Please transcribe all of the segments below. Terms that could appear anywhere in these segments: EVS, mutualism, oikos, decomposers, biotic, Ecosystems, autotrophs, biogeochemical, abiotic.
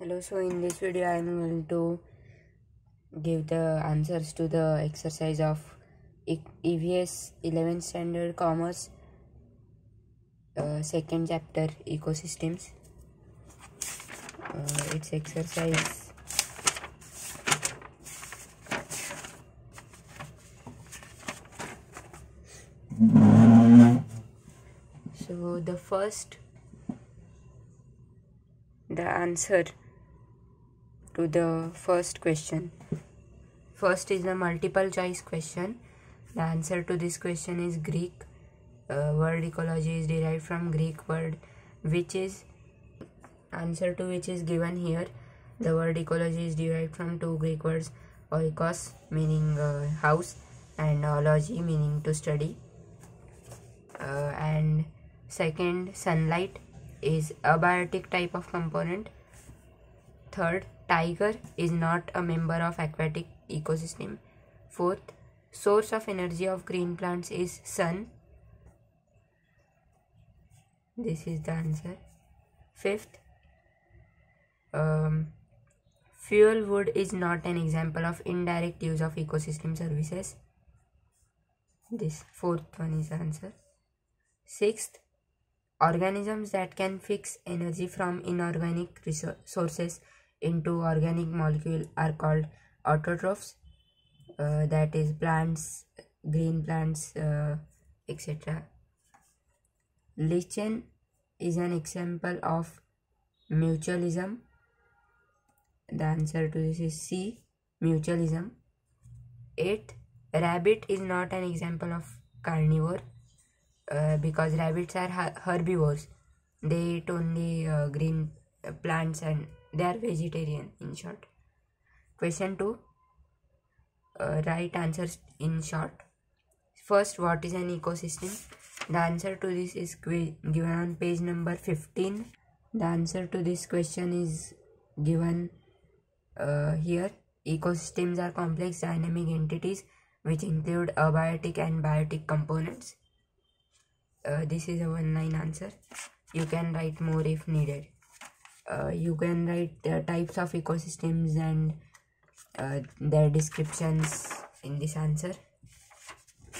Hello, so in this video I am going to give the answers to the exercise of EVS 11th standard commerce, second chapter, ecosystems. It's exercise 9. So the answer to the first question. First is the multiple choice question. The answer to this question is Greek. Word ecology is derived from Greek word, which is answer to which is given here. The word ecology is derived from two Greek words: oikos meaning house, and ology meaning to study. And second, sunlight is abiotic type of component. Third, tiger is not a member of aquatic ecosystem. Fourth, source of energy of green plants is sun. This is the answer. Fifth, fuel wood is not an example of indirect use of ecosystem services. This fourth one is the answer. Sixth, organisms that can fix energy from inorganic sources into organic molecule are called autotrophs, that is plants, green plants, etc. Lichen is an example of mutualism. The answer to this is C, mutualism. 8. Rabbit is not an example of carnivore, because rabbits are herbivores. They eat only green plants and they are vegetarian, in short. Question 2. Write answers in short. First, what is an ecosystem? The answer to this is given on page number 15. The answer to this question is given here. Ecosystems are complex dynamic entities which include abiotic and biotic components. This is a one-line answer. You can write more if needed. You can write the types of ecosystems and their descriptions in this answer,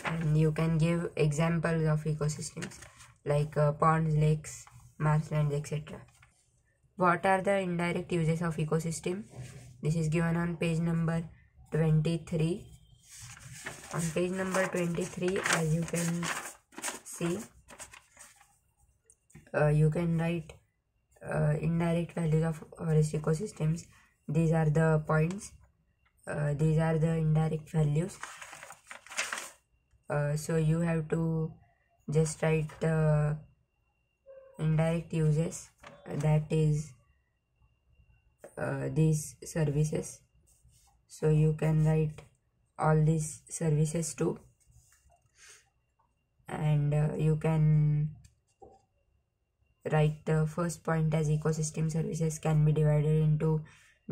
and you can give examples of ecosystems like ponds, lakes, marshlands, etc. What are the indirect uses of ecosystem? This is given on page number 23. On page number 23, as you can see, you can write indirect values of forest ecosystems. These are the points. These are the indirect values. So you have to just write the indirect uses, that is these services. So you can write all these services too, and you can write the first point as ecosystem services can be divided into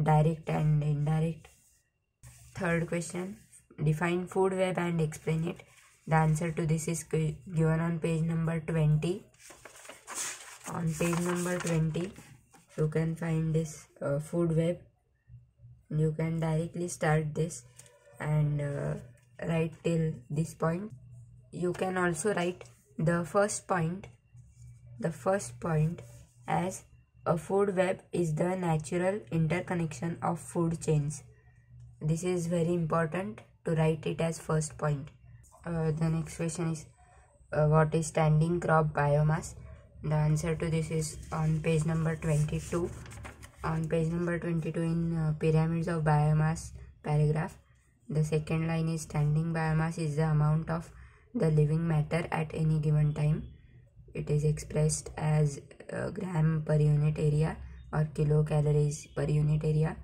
direct and indirect. Third question, define food web and explain it. The answer to this is given on page number 20. On page number 20, you can find this food web. You can directly start this and write till this point. You can also write the first point as a food web is the natural interconnection of food chains. This is very important to write it as first point. The next question is what is standing crop biomass? The answer to this is on page number 22. On page number 22 in pyramids of biomass paragraph, the second line is standing biomass is the amount of the living matter at any given time. It is expressed as gram per unit area or kilocalories per unit area.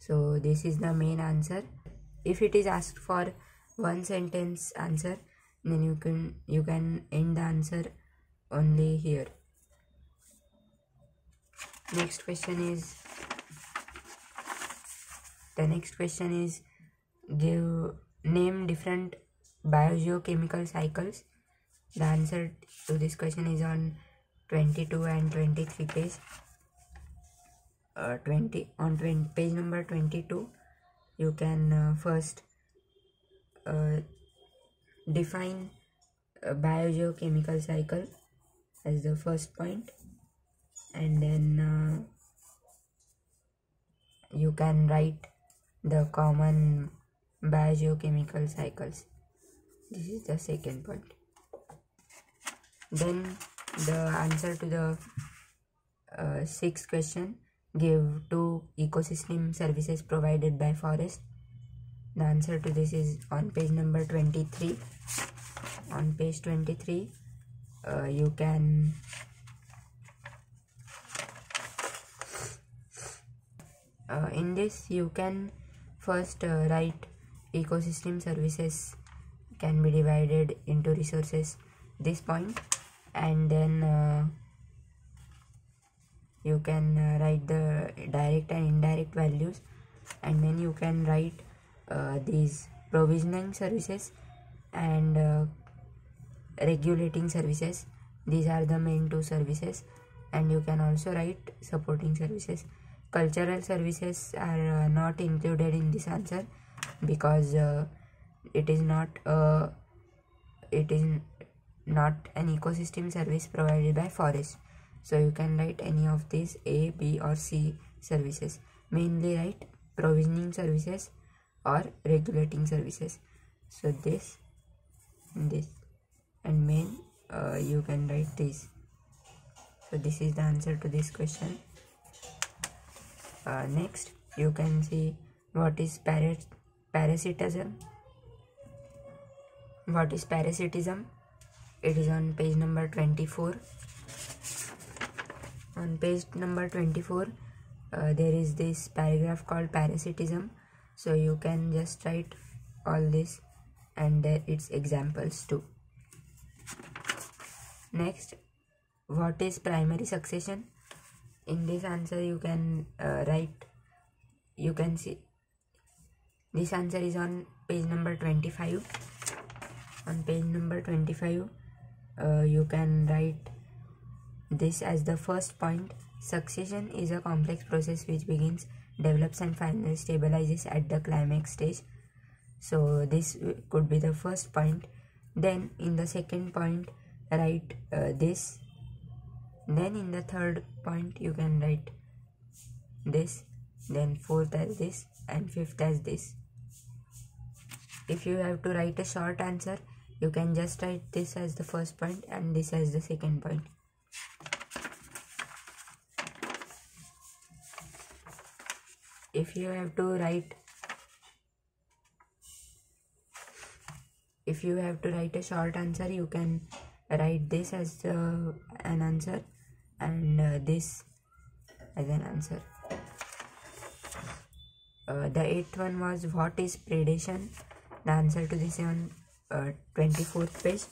So this is the main answer. If it is asked for one sentence answer, then you can end the answer only here. The next question is name different biogeochemical cycles. The answer to this question is on 22 and 23 page. page number 22, you can first define a biogeochemical cycle as the first point, and then you can write the common biogeochemical cycles. This is the second point. Then the answer to the sixth question: give 2 ecosystem services provided by forest. The answer to this is on page number 23. On page 23, you can in this you can first write ecosystem services can be divided into resources, this point, and then you can write the direct and indirect values, and then you can write these provisioning services and regulating services. These are the main 2 services, and you can also write supporting services. Cultural services are not included in this answer because it is not an ecosystem service provided by forest. So you can write any of these A, B or C services. Mainly write provisioning services or regulating services. So this and this, and main you can write this. So this is the answer to this question. Next you can see what is parasitism. What is parasitism? It is on page number 24. On page number 24 there is this paragraph called parasitism, so you can just write all this and its examples too. Next, what is primary succession? In this answer you can write, you can see this answer is on page number 25. On page number 25 you can write this as the first point. Succession is a complex process which begins, develops and finally stabilizes at the climax stage. So this could be the first point. Then in the second point write this. Then in the third point you can write this, then fourth as this, and fifth as this. If you have to write a short answer, you can just write this as the first point and this as the second point. If you have to write a short answer, you can write this as an answer and this as an answer. The 8th one was what is predation. The answer to this is on 24th page.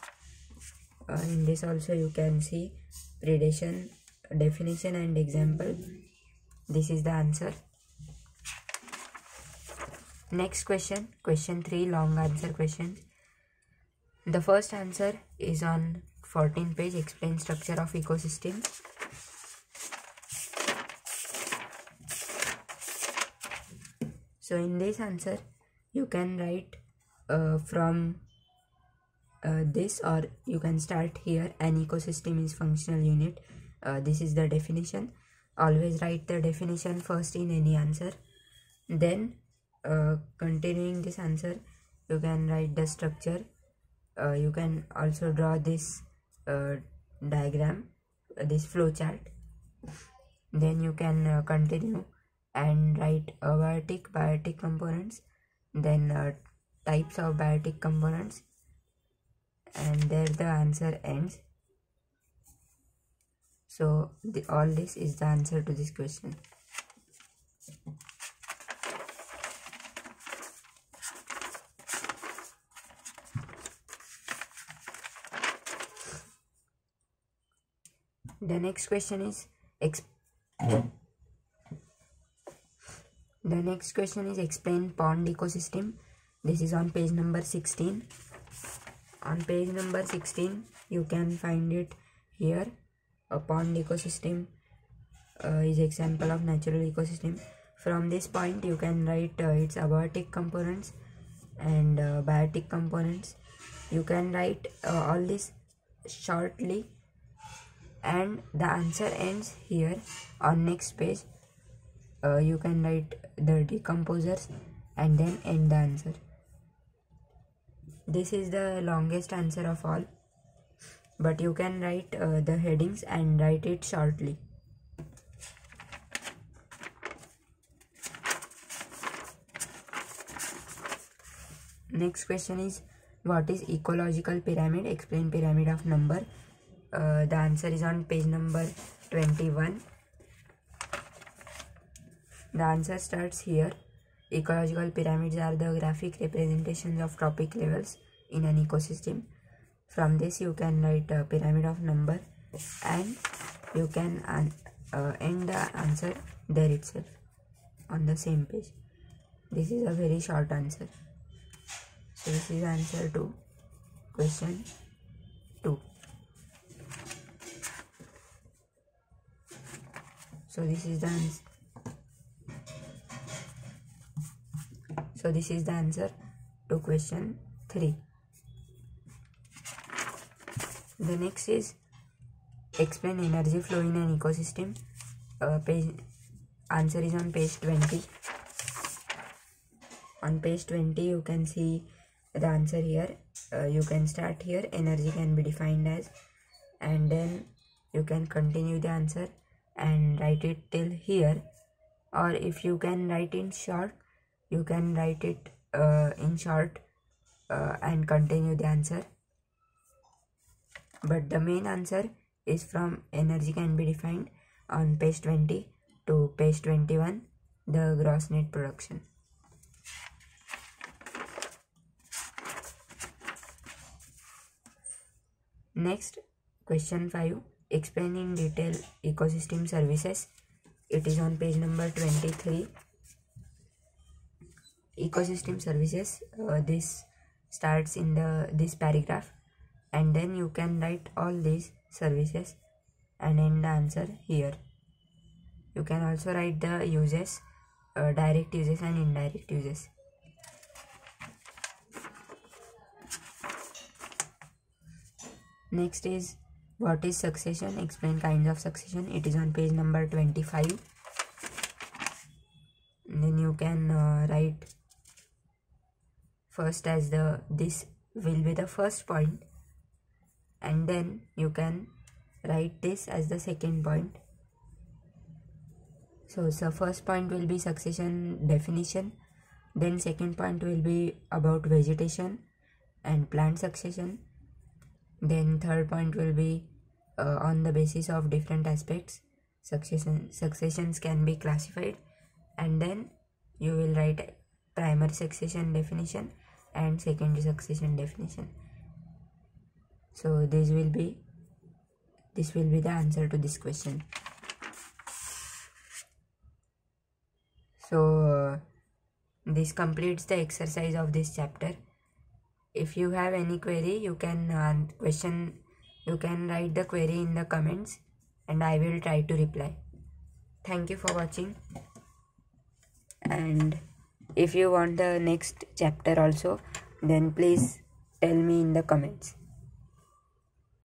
In this also you can see predation definition and example. This is the answer. Next question, question 3, long answer question. The first answer is on 14th page, explain structure of ecosystem. So in this answer you can write from this, or you can start here. An ecosystem is functional unit. This is the definition. Always write the definition first in any answer. Then continuing this answer you can write the structure. You can also draw this diagram, this flow chart. Then you can continue and write abiotic, biotic components, then types of biotic components, and there the answer ends. So all this is the answer to this question. The next question is explain pond ecosystem. This is on page number 16. On page number 16 you can find it here. A pond ecosystem is example of natural ecosystem. From this point you can write its abiotic components and biotic components. You can write all this shortly, and the answer ends here. On next page you can write the decomposers and then end the answer. This is the longest answer of all, but you can write the headings and write it shortly. Next question is, what is ecological pyramid? Explain pyramid of number. The answer is on page number 21. The answer starts here. Ecological pyramids are the graphic representations of trophic levels in an ecosystem. From this you can write a pyramid of number, and you can end the answer there itself on the same page. This is a very short answer. So this is answer to question 2. So this is the answer. So this is the answer to question 3. The next is, explain energy flow in an ecosystem. Answer is on page 20. On page 20 you can see the answer here. You can start here. Energy can be defined as, and then you can continue the answer and write it till here, or if you can write in short, you can write it in short and continue the answer. But the main answer is from energy can be defined on page 20 to page 21, the gross net production. Next, question 5. Explain in detail ecosystem services. It is on page number 23. Ecosystem services, this starts in this paragraph, and then you can write all these services and end the answer here. You can also write the uses, direct uses and indirect uses. Next is, what is succession? Explain kinds of succession. It is on page number 25. And then you can write first as this will be the first point, and then you can write this as the second point. So first point will be succession definition, then second point will be about vegetation and plant succession, then third point will be on the basis of different aspects successions can be classified, and then you will write primary succession definition and secondary succession definition. So this will be the answer to this question. So this completes the exercise of this chapter. If you have any query, you can write the query in the comments and I will try to reply. Thank you for watching, and if you want the next chapter also, then please tell me in the comments.